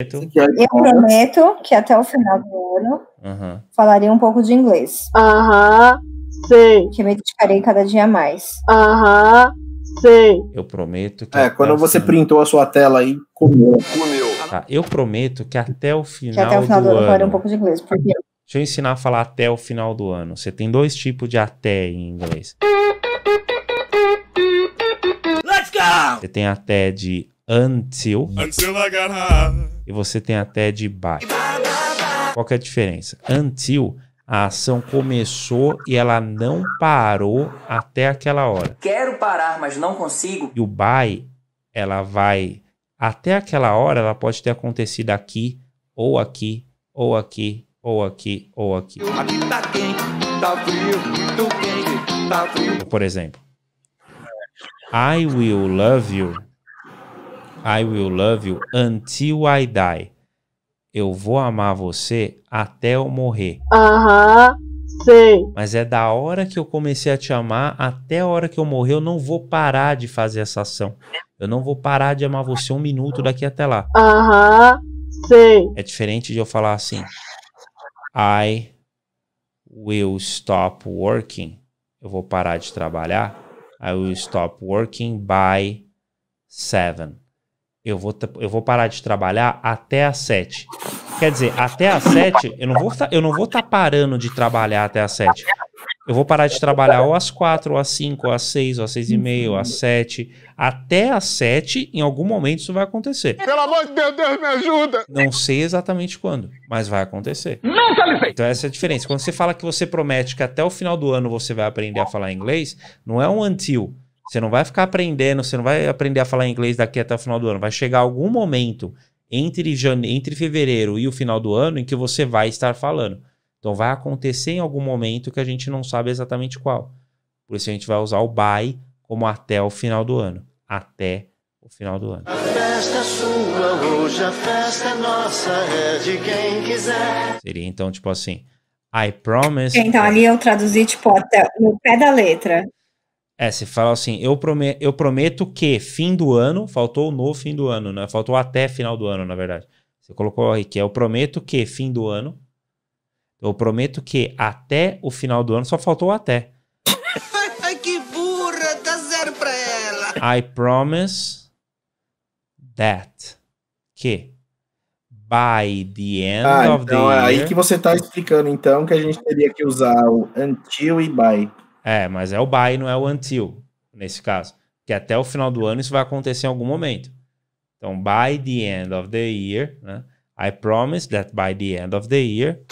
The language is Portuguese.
Eu prometo que até o final do ano falarei um pouco de inglês. Sim. Que me dedicarei cada dia mais. Sim. Eu prometo que. É, quando você printou a sua tela aí, comeu. Tá, eu prometo que até o final do ano. Que até o final do ano eu falarei um pouco de inglês. Porque... Deixa eu ensinar a falar até o final do ano. Você tem dois tipos de até em inglês. Let's go! Você tem até de until I got high. E você tem até de by. Qual que é a diferença? Until, a ação começou e ela não parou até aquela hora. Quero parar, mas não consigo. E o by, ela vai até aquela hora, ela pode ter acontecido aqui, ou aqui, ou aqui, ou aqui, ou aqui. Aqui tá quente, tá frio, muito quente, tá frio. Por exemplo, I will love you. I will love you until I die. Eu vou amar você até eu morrer. Sim. Mas é da hora que eu comecei a te amar até a hora que eu morrer. Eu não vou parar de fazer essa ação. Eu não vou parar de amar você um minuto daqui até lá. Sim. É diferente de eu falar assim. I will stop working. Eu vou parar de trabalhar. I will stop working by 7. Eu vou parar de trabalhar até às 7. Quer dizer, até às 7, eu não vou estar parando de trabalhar até às 7. Eu vou parar de trabalhar ou às 4, ou às 5, ou às 6, ou às 6:30, ou às 7. Até às 7, em algum momento isso vai acontecer. Pelo amor de Deus, Deus me ajuda! Não sei exatamente quando, mas vai acontecer. Não qualifiquei! Então essa é a diferença. Quando você fala que você promete que até o final do ano você vai aprender a falar inglês, não é um until. Você não vai ficar aprendendo, você não vai aprender a falar inglês daqui até o final do ano. Vai chegar algum momento entre fevereiro e o final do ano em que você vai estar falando. Então vai acontecer em algum momento que a gente não sabe exatamente qual. Por isso a gente vai usar o by como até o final do ano. Até o final do ano. A festa é sua hoje, a festa é nossa, é de quem quiser. Seria então tipo assim, I promise... Então ali eu traduzi tipo até no pé da letra. É, você fala assim, eu prometo que fim do ano, faltou no fim do ano, né? Faltou até final do ano, na verdade. Você colocou aqui, eu prometo que fim do ano, eu prometo que até o final do ano, só faltou até. Ai, que burra, dá zero pra ela. I promise that, que... By the end of the year... Aí que você tá explicando, então, que a gente teria que usar o until e by. É, mas é o by, não é o until, nesse caso. Porque até o final do ano isso vai acontecer em algum momento. Então, by the end of the year, né? I promise that by the end of the year...